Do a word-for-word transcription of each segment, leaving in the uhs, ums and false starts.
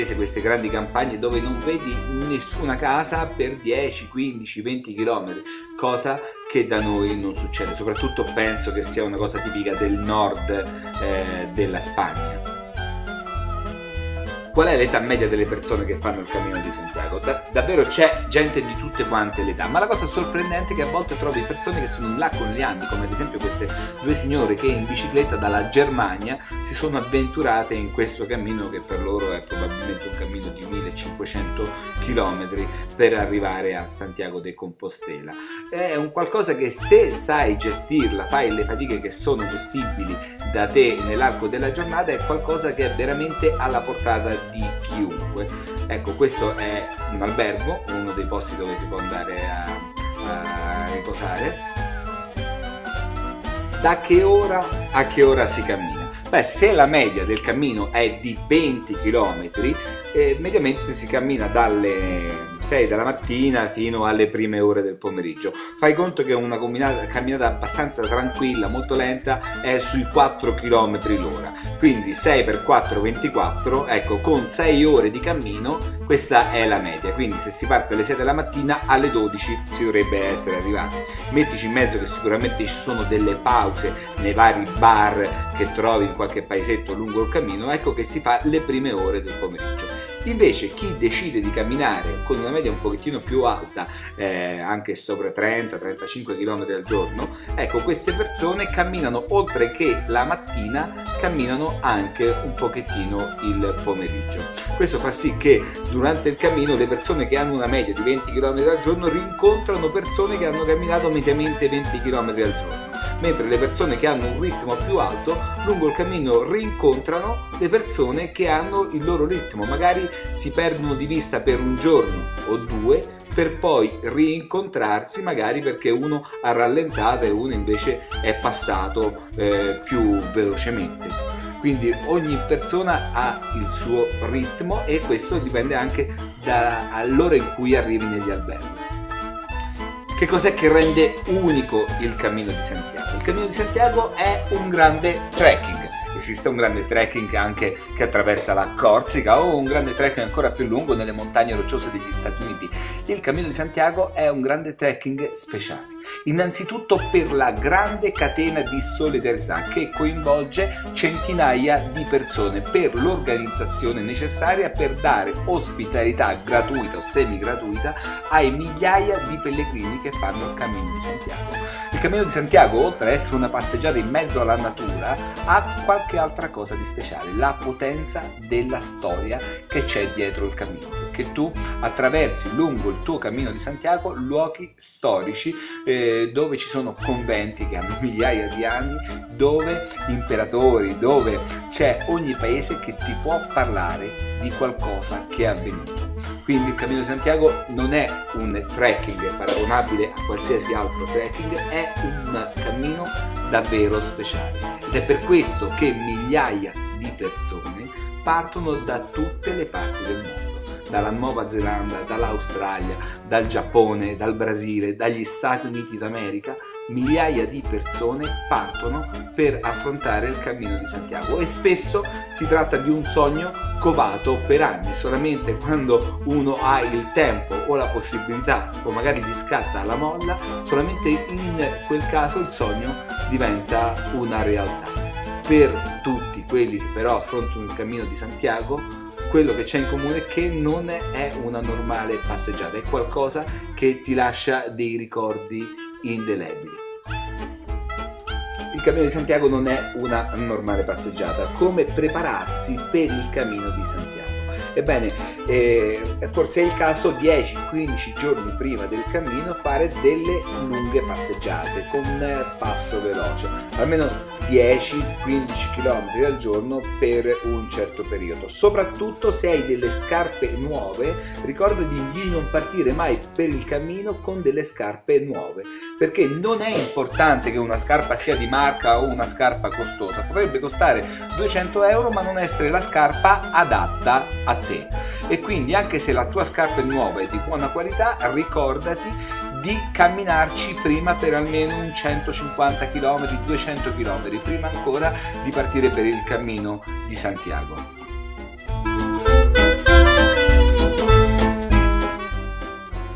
estese, queste grandi campagne dove non vedi nessuna casa per dieci, quindici, venti chilometri, cosa che da noi non succede, soprattutto penso che sia una cosa tipica del nord eh, della Spagna. Qual è l'età media delle persone che fanno il Cammino di Santiago? Da davvero c'è gente di tutte quante le età, ma la cosa sorprendente è che a volte trovi persone che sono in là con gli anni, come ad esempio queste due signore che in bicicletta dalla Germania si sono avventurate in questo cammino che per loro è probabilmente un cammino di millecinquecento chilometri per arrivare a Santiago de Compostela. È un qualcosa che, se sai gestirla, fai le fatiche che sono gestibili da te nell'arco della giornata, è qualcosa che è veramente alla portata di chiunque. Ecco, questo è un albergo, uno dei posti dove si può andare a, a riposare. Da che ora a che ora si cammina? Beh, se la media del cammino è di venti chilometri, eh, mediamente si cammina dalle sei della mattina fino alle prime ore del pomeriggio. Fai conto che una camminata, camminata abbastanza tranquilla, molto lenta, è sui quattro chilometri l'ora, quindi sei per quattro, ventiquattro, ecco, con sei ore di cammino questa è la media. Quindi se si parte alle sei della mattina, alle dodici si dovrebbe essere arrivati. Mettici in mezzo che sicuramente ci sono delle pause nei vari bar che trovi in qualche paesetto lungo il cammino, ecco che si fa le prime ore del pomeriggio. Invece chi decide di camminare con una media un pochettino più alta, eh, anche sopra trenta, trentacinque chilometri al giorno, ecco, queste persone camminano, oltre che la mattina, camminano anche un pochettino il pomeriggio. Questo fa sì che durante il cammino le persone che hanno una media di venti chilometri al giorno rincontrano persone che hanno camminato mediamente venti chilometri al giorno, mentre le persone che hanno un ritmo più alto lungo il cammino rincontrano le persone che hanno il loro ritmo, magari si perdono di vista per un giorno o due per poi rincontrarsi, magari perché uno ha rallentato e uno invece è passato eh, più velocemente. Quindi ogni persona ha il suo ritmo e questo dipende anche dall'ora in cui arrivi negli alberghi. Che cos'è che rende unico il Cammino di Santiago? Il Cammino di Santiago è un grande trekking. Esiste un grande trekking anche che attraversa la Corsica, o un grande trekking ancora più lungo nelle montagne rocciose degli Stati Uniti. Il Cammino di Santiago è un grande trekking speciale, innanzitutto per la grande catena di solidarietà che coinvolge centinaia di persone per l'organizzazione necessaria per dare ospitalità gratuita o semi-gratuita ai migliaia di pellegrini che fanno il Cammino di Santiago. Il Cammino di Santiago, oltre ad essere una passeggiata in mezzo alla natura, ha qualche altra cosa di speciale: la potenza della storia che c'è dietro il cammino, perché tu attraversi lungo il tuo Cammino di Santiago luoghi storici, eh, dove ci sono conventi che hanno migliaia di anni, dove imperatori, dove c'è ogni paese che ti può parlare di qualcosa che è avvenuto. Quindi il Cammino di Santiago non è un trekking paragonabile a qualsiasi altro trekking, è un cammino davvero speciale ed è per questo che migliaia di persone partono da tutte le parti del mondo, dalla Nuova Zelanda, dall'Australia, dal Giappone, dal Brasile, dagli Stati Uniti d'America. Migliaia di persone partono per affrontare il Cammino di Santiago e spesso si tratta di un sogno covato per anni. Solamente quando uno ha il tempo o la possibilità, o magari gli scatta la molla, solamente in quel caso il sogno diventa una realtà. Per tutti quelli che però affrontano il Cammino di Santiago, quello che c'è in comune è che non è una normale passeggiata, è qualcosa che ti lascia dei ricordi indelebili. Il Cammino di Santiago non è una normale passeggiata. Come prepararsi per il Cammino di Santiago? Ebbene, eh, forse è il caso dieci quindici giorni prima del cammino fare delle lunghe passeggiate con passo veloce, almeno dieci quindici chilometri al giorno per un certo periodo. Soprattutto se hai delle scarpe nuove, ricordati di non partire mai per il cammino con delle scarpe nuove, perché non è importante che una scarpa sia di marca o una scarpa costosa, potrebbe costare duecento euro ma non essere la scarpa adatta a te. Te. E quindi, anche se la tua scarpa è nuova e di buona qualità, ricordati di camminarci prima per almeno un centocinquanta chilometri, duecento chilometri, prima ancora di partire per il Cammino di Santiago.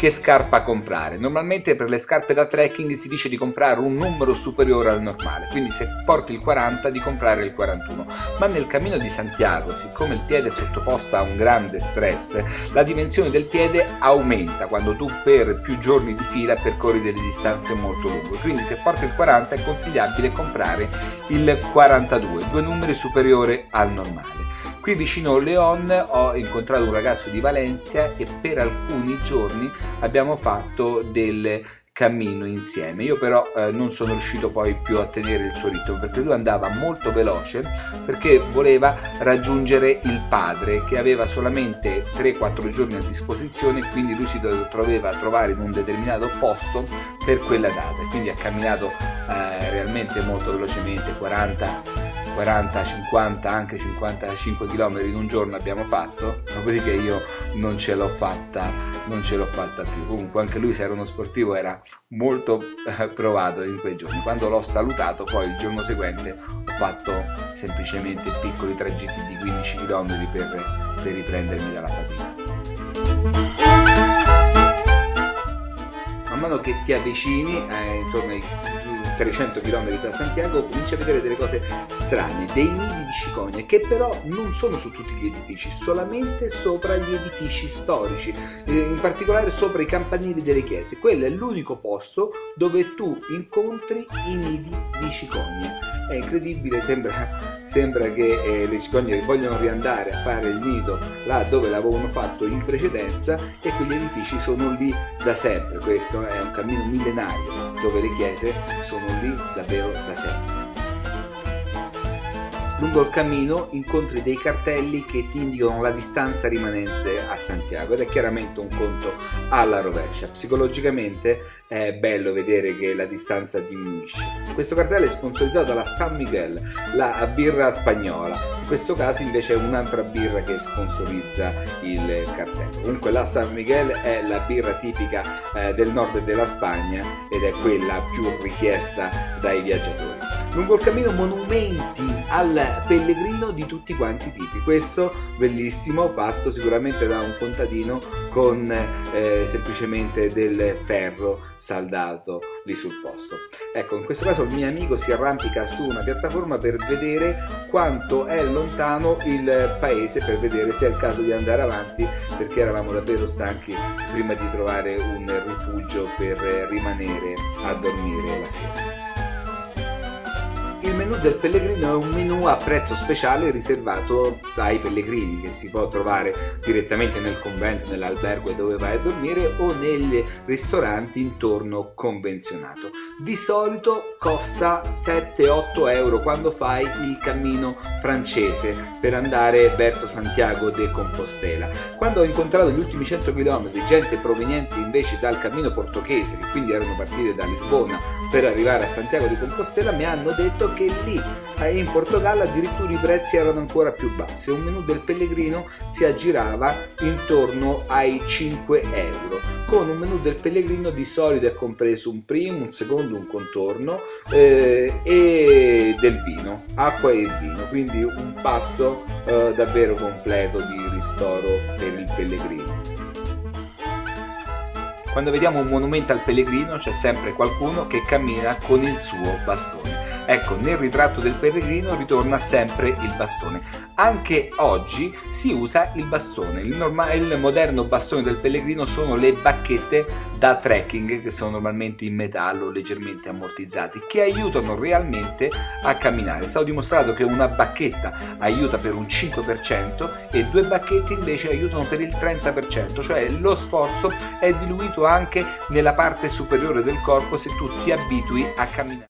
che scarpa comprare. Normalmente per le scarpe da trekking si dice di comprare un numero superiore al normale, quindi se porti il quaranta di comprare il quarantuno, ma nel Cammino di Santiago, siccome il piede è sottoposto a un grande stress, la dimensione del piede aumenta quando tu per più giorni di fila percorri delle distanze molto lunghe, quindi se porti il quaranta è consigliabile comprare il quarantadue, due numeri superiore al normale. Qui vicino Leon ho incontrato un ragazzo di Valencia e per alcuni giorni abbiamo fatto del cammino insieme. Io però eh, non sono riuscito poi più a tenere il suo ritmo perché lui andava molto veloce, perché voleva raggiungere il padre che aveva solamente tre quattro giorni a disposizione, quindi lui si doveva trovare in un determinato posto per quella data, quindi ha camminato eh, realmente molto velocemente, quaranta quaranta, cinquanta, anche cinquantacinque km in un giorno abbiamo fatto, dopodiché io non ce l'ho fatta, non ce l'ho fatta più. Comunque anche lui, se era uno sportivo, era molto provato in quei giorni. Quando l'ho salutato poi il giorno seguente ho fatto semplicemente piccoli tragitti di quindici km per, per riprendermi dalla fatica. Man mano che ti avvicini eh, intorno ai trecento km da Santiago cominci a vedere delle cose strane, dei nidi di cicogne che però non sono su tutti gli edifici, solamente sopra gli edifici storici, in particolare sopra i campanili delle chiese. Quello è l'unico posto dove tu incontri i nidi di cicogne. È incredibile, sembra sembra che eh, le cicogne vogliono riandare a fare il nido là dove l'avevano fatto in precedenza, e quegli edifici sono lì da sempre. Questo è un cammino millenario dove le chiese sono lì davvero da sempre. Lungo il cammino incontri dei cartelli che ti indicano la distanza rimanente a Santiago ed è chiaramente un conto alla rovescia. Psicologicamente è bello vedere che la distanza diminuisce. Questo cartello è sponsorizzato dalla San Miguel, la birra spagnola. In questo caso invece è un'altra birra che sponsorizza il cartello. Comunque la San Miguel è la birra tipica eh, del nord della Spagna ed è quella più richiesta dai viaggiatori. Lungo il cammino monumenti al pellegrino di tutti quanti i tipi, questo bellissimo, fatto sicuramente da un contadino con eh, semplicemente del ferro saldato lì sul posto. Ecco, in questo caso il mio amico si arrampica su una piattaforma per vedere quanto è lontano il paese, per vedere se è il caso di andare avanti, perché eravamo davvero stanchi prima di trovare un rifugio per rimanere a dormire la sera. Il menù del pellegrino è un menù a prezzo speciale riservato ai pellegrini, che si può trovare direttamente nel convento, nell'albergo dove vai a dormire o nei ristoranti intorno convenzionato. Di solito costa sette otto euro quando fai il cammino francese per andare verso Santiago de Compostela. Quando ho incontrato gli ultimi cento km gente proveniente invece dal cammino portoghese, che quindi erano partite da Lisbona per arrivare a Santiago de Compostela, mi hanno detto che lì in Portogallo addirittura i prezzi erano ancora più bassi. Un menù del pellegrino si aggirava intorno ai cinque euro. Con un menù del pellegrino di solito è compreso un primo, un secondo, un contorno eh, e del vino, acqua e vino, quindi un passo eh, davvero completo di ristoro per il pellegrino. Quando vediamo un monumento al pellegrino c'è sempre qualcuno che cammina con il suo bastone. Ecco, nel ritratto del pellegrino ritorna sempre il bastone. Anche oggi si usa il bastone. Il, norma- il moderno bastone del pellegrino sono le bacchette da trekking, che sono normalmente in metallo, leggermente ammortizzati, che aiutano realmente a camminare. È stato dimostrato che una bacchetta aiuta per un cinque per cento e due bacchette invece aiutano per il trenta per cento, cioè lo sforzo è diluito anche nella parte superiore del corpo se tu ti abitui a camminare.